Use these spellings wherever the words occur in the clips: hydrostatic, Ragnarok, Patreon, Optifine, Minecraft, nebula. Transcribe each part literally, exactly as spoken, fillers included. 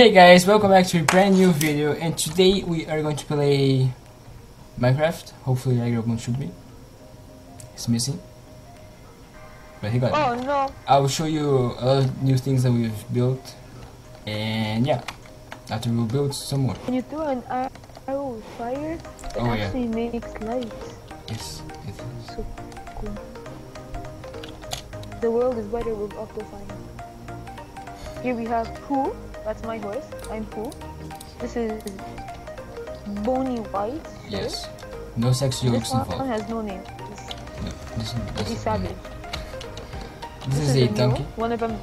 Hey guys, welcome back to a brand new video, and today we are going to play Minecraft. Hopefully Ragnarok won't shoot me. He's missing. But he got oh, me. No. I will show you a lot of new things that we've built, and yeah, after we'll build some more. Can you throw an arrow with fire? It oh, actually yeah. makes lights. Yes, it is. So cool. The world is better with Optifine. Here we have Pooh. That's my voice. I'm Pooh. This is Bony White. Yes. No sex jokes involved. This one has no name. It's no, this one doesn't. It's savage. This, this is, is a donkey. New. One of them.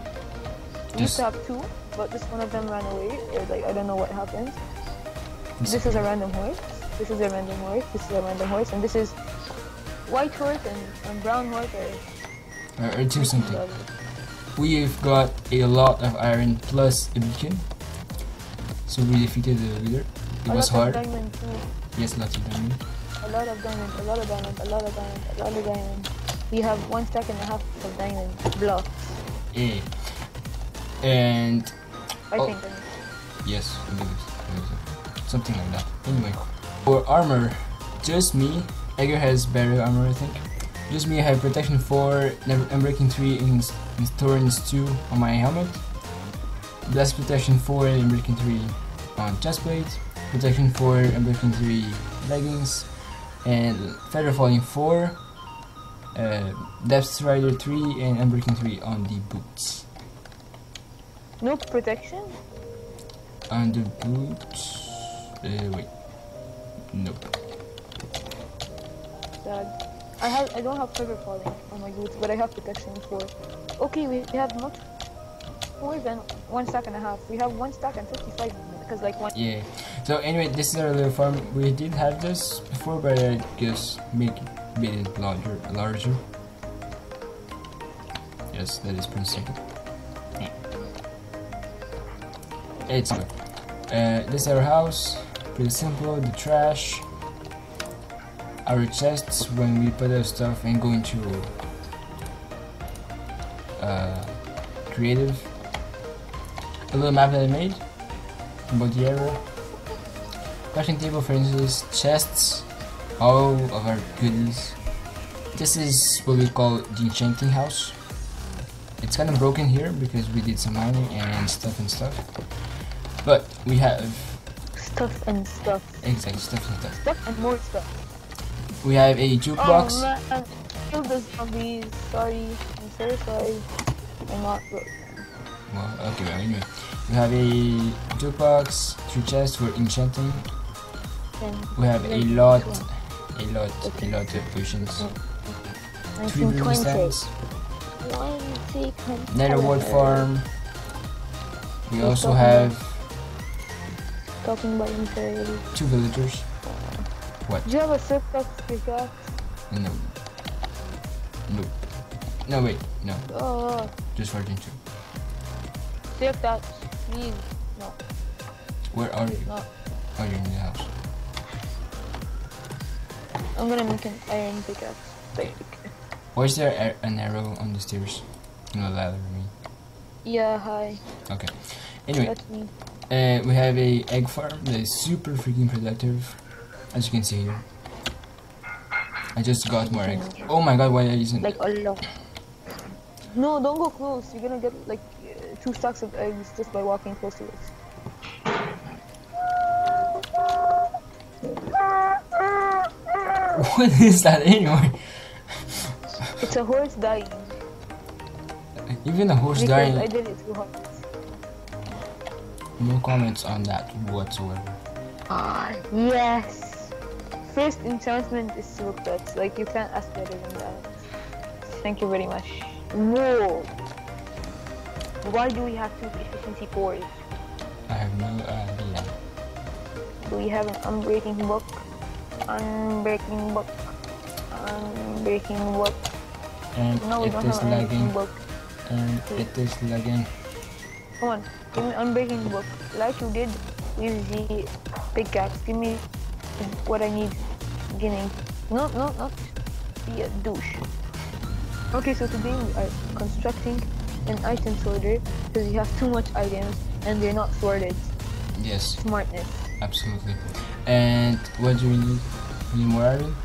We used to have two, but this one of them ran away. It's like I don't know what happened. This, this is a random horse. This is a random horse. This is a random horse, and this is white horse and, and brown horse. Or, or two something. We've got a lot of iron plus a beacon, so we defeated the leader. It was hard. A lot of diamond too. Yes, lots of diamond. A lot of diamond, a lot of diamond, a lot of diamond, a lot of diamond. We have one stack and a half of diamond blocks. Yeah. And... I think oh, Yes, I believe it. Something like that. Anyway. For armor, just me. Edgar has barrier armor, I think. Just me, I have protection four, unbreaking three, and endurance two on my helmet. Blast protection four, unbreaking three on chest plate. Protection four, unbreaking three leggings. And feather falling four. Uh, Depth rider three, and unbreaking three on the boots. No protection? On the boots. Uh, wait. Nope. Sad. I have I don't have feather falling on my boots, but I have protection for. Okay, we have much more than one stack and a half. We have one stack and fifty-five because like one. Yeah. So anyway, this is our little farm. We did have this before, but I just make it, made it larger. Larger. Yes, that is pretty simple. Yeah. It's good. Uh, this is our house. Pretty simple. The trash. Our chests when we put our stuff and go into uh, creative. A little map that I made about the area. Crafting table, for instance, chests, all of our goodies. This is what we call the enchanting house. It's kind of broken here because we did some mining and stuff and stuff. But we have stuff and stuff. Exactly, stuff and stuff. Stuff and more stuff. We have a jukebox. Oh man, kill the zombies. Sorry, I'm so sorry. I'm not broke. Well, okay, well, anyway. We have a jukebox, three chests for enchanting. We have a lot, a lot, a lot of potions. Three blue stands. Netherwood farm. We also have two villagers. What? Do you have a surplus pickaxe? No. No. No, wait. No. Oh. Just version two. Save that. Please. No. Where are Please you? Not. Are you in the house? I'm gonna make an iron pickaxe. Okay. Why is there an arrow on the stairs? No ladder, I mean. Yeah, hi. Okay. Anyway. That's me. Uh, we have a egg farm that is super freaking productive. As you can see here, I just got more eggs. Oh my god, why isn't like a lot? No, don't go close. You're gonna get like two stacks of eggs just by walking close to it. What is that anyway? It's a horse dying. Even a horse because dying. I did it too hard. No comments on that whatsoever. Ah, yes. First enchantment is so good. Like you can't ask better than that. Thank you very much. No. Why do we have two efficiency cores? I have no idea. Do we have an unbreaking book? Unbreaking book. Unbreaking book. And no, we don't have an unbreaking book. And it is lagging. Come on, give me unbreaking book. Like you did with the pickaxe. Give me what I need. Beginning. No, no, not be a douche. Okay, so today we are constructing an item sorter because we have too much items and you're not thwarted. Yes. Smartness. Absolutely. And what do we need? We need more iron?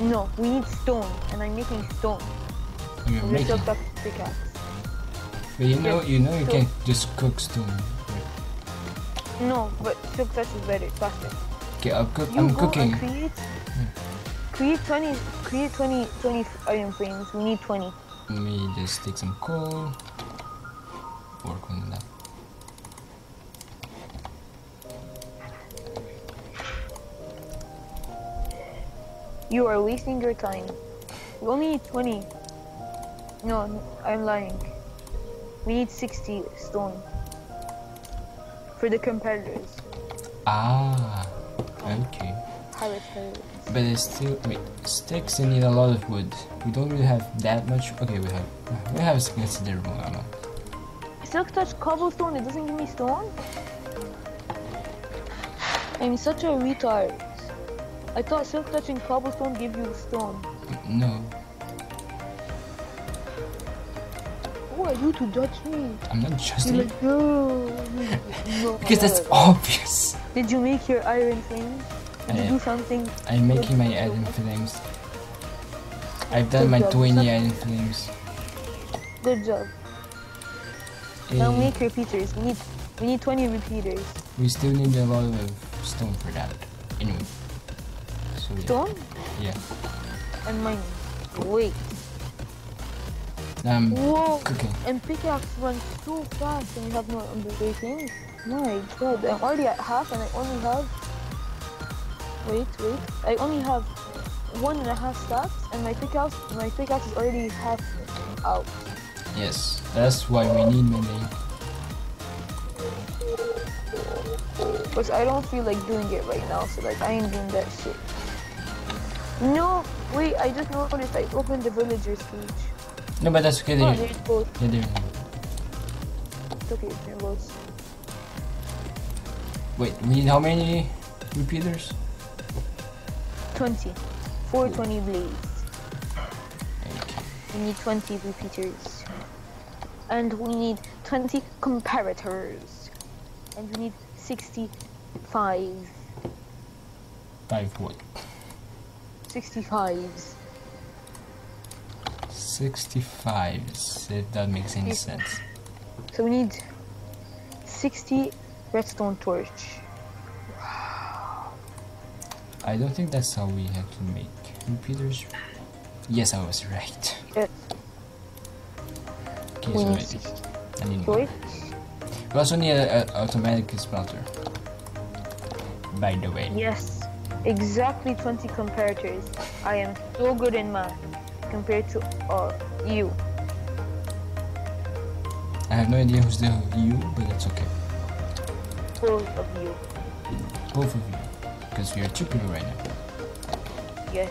No, we need stone, and I'm making stone. You're making. Just a pickaxe. But you know, you know, you can't just cook stone. Right? No, but success is better, faster. Okay, I'll cook. You I'm go cooking. And create, yeah. create twenty, create twenty, twenty iron frames. We need twenty. Let me just take some coal. Work on that. You are wasting your time. We only need twenty. No, I'm lying. We need sixty stone for the competitors. Ah, okay. But it's still wait. Sticks need a lot of wood. We don't really have that much. Okay, we have we have a considerable amount. Silk touch cobblestone. It doesn't give me stone. I'm such a retard. I thought silk touching cobblestone gave you stone. No. Who are you to judge me? I'm not judging. Like, no, no, no. Because that's obvious. Did you make your iron flames? Did I, you do something? I'm making my iron flames. I've done my twenty iron flames. Good job. Uh, now make repeaters. We need we need twenty repeaters. We still need a lot of stone for that. Anyway. So, yeah. Stone? Yeah. And mine. Wait. I'm Whoa. cooking. And pickaxe runs so fast and you have no undertaking. My god, I'm already at half and I only have... Wait, wait. I only have one and a half stacks and my pickaxe my pickaxe is already half out. Yes, that's why we need many. But I don't feel like doing it right now, so like I ain't doing that shit. No, wait, I just noticed I opened the villager's cage. No, but that's okay, they're... Oh, they're both. Yeah, they're... It's okay, they're both. Wait, we need how many repeaters? twenty. four twenty blades. Okay. We need twenty repeaters. And we need twenty comparators. And we need sixty-five. Five what? sixty-fives. sixty-fives, if that makes any sense. So we need sixty redstone torch. Wow. I don't think that's how we have to make repeaters. Yes, I was right. Yes. Okay, we so need wait. I need more. We also need an automatic smelter. By the way. Yes, exactly twenty comparators. I am so good in math. Compared to uh, you. I have no idea who's the you, but that's okay. Both of you. Both of you. Because we are two people right now. Yes.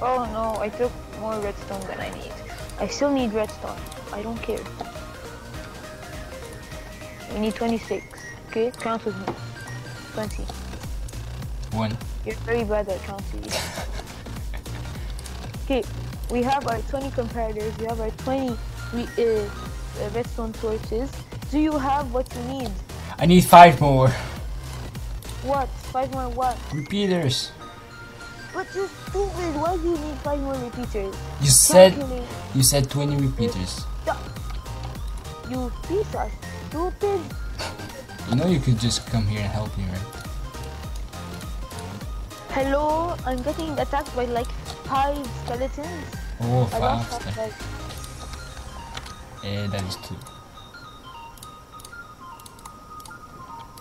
Oh no, I took more redstone than I need. I still need redstone. I don't care. We need twenty-six. Okay, count with me. twenty. One. You're very bad at counting. Okay, we have our twenty comparators, we have our twenty we, uh, uh, redstone torches. Do you have what you need? I need five more. What? Five more what? Repeaters. But you're stupid, why do you need five more repeaters? You said, you said twenty repeaters. You piece of stupid. You know you could just come here and help me, right? Hello, I'm getting attacked by like five skeletons. Oh, faster. Eh, that is two.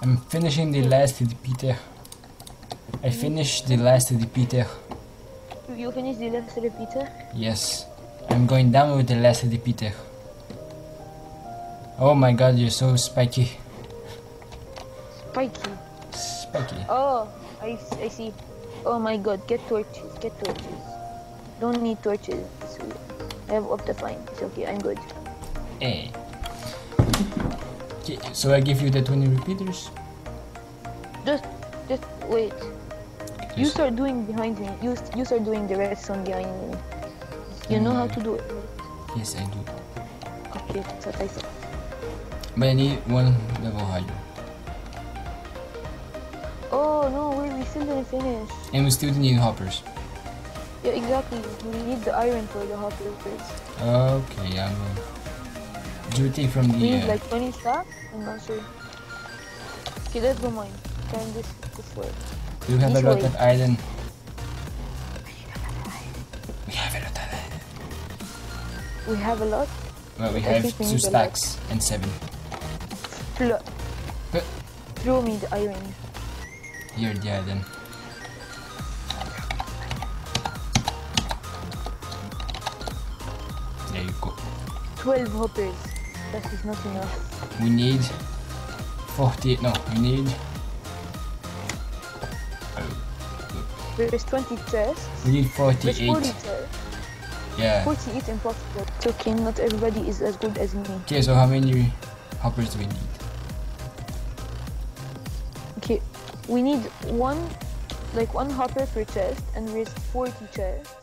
I'm finishing the last repeater. I finished the last repeater. You finished the last repeater? Yes. I'm going down with the last repeater. Oh my god, you're so spiky. Spiky? Spiky. Oh, I, I see. Oh my god, get torches, get torches. Don't need torches. I have Optifine. It's okay, I'm good. Hey. Okay, so I give you the twenty repeaters? Just, just wait. Just you start doing behind me. You, you start doing the redstone behind me. You know how to do it. Yes, I do. Okay, that's what I said. But I need one level higher. Oh no, wait, we still didn't finish. And we still need hoppers. Yeah, exactly. We need the iron for the hoppers. Okay, I'm gonna do it from the... We need uh, like twenty stacks? I'm not sure. Okay, let's go mine. Turn this, this way. Do you have this a lot way. of iron? We have a lot of iron. We have a lot? Well, we have two we stacks and seven. Pl P Throw me the iron. Here, the iron. There you go. twelve hoppers. That is not enough. We need forty. No, we need. There's twenty chests. We need forty-eight. forty yeah. forty-eight impossible. It's okay, not everybody is as good as me. Okay, so how many hoppers do we need? Okay, we need one, like one hopper per chest, and there's forty chests.